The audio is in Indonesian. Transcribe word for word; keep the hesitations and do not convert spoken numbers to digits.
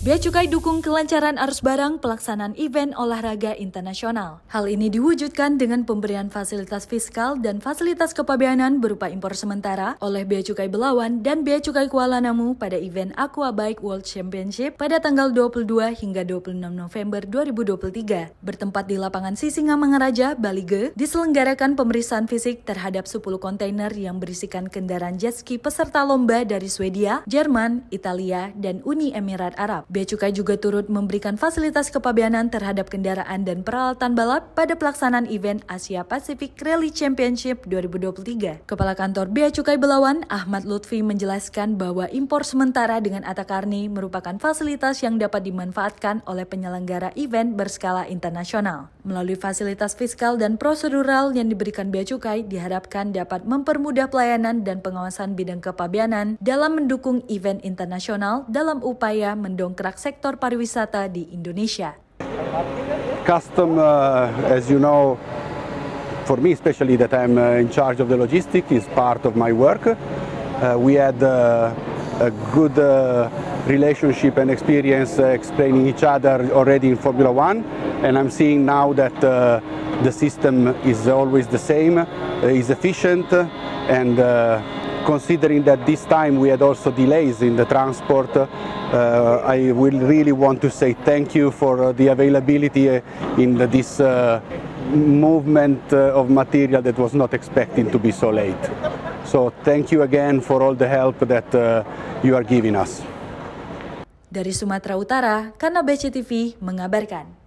Bea Cukai dukung kelancaran arus barang pelaksanaan event olahraga internasional. Hal ini diwujudkan dengan pemberian fasilitas fiskal dan fasilitas kepabeanan berupa impor sementara oleh Bea Cukai Belawan dan Bea Cukai Kuala Namu pada event Aquabike World Championship pada tanggal dua puluh dua hingga dua puluh enam November dua ribu dua puluh tiga. Bertempat di lapangan Sisingamangaraja, Balige, diselenggarakan pemeriksaan fisik terhadap sepuluh kontainer yang berisikan kendaraan jet ski peserta lomba dari Swedia, Jerman, Italia, dan Uni Emirat Arab. Bea Cukai juga turut memberikan fasilitas kepabeanan terhadap kendaraan dan peralatan balap pada pelaksanaan event Asia Pacific Rally Championship dua ribu dua puluh tiga. Kepala Kantor Bea Cukai Belawan, Ahmad Luthfi, menjelaskan bahwa impor sementara dengan A T A Carnet merupakan fasilitas yang dapat dimanfaatkan oleh penyelenggara event berskala internasional. Melalui fasilitas fiskal dan prosedural yang diberikan Bea Cukai, diharapkan dapat mempermudah pelayanan dan pengawasan bidang kepabeanan dalam mendukung event internasional dalam upaya mendongkrak sektor pariwisata di Indonesia. Custom, uh, as you know, for me especially that I'm uh, in charge of the logistics, is part of my work. Uh, we had uh, a good uh, relationship and experience uh, explaining each other already in Formula One, and I'm seeing now that uh, the system is always the same, uh, is efficient, and uh, considering that this time we had also delays in the transport, uh, I will really want to say thank you for the availability in this uh, movement of material that was not expected to be so late. So thank you again for all the help that uh, you are giving us. Dari Sumatera Utara, Kanal B C T V mengabarkan.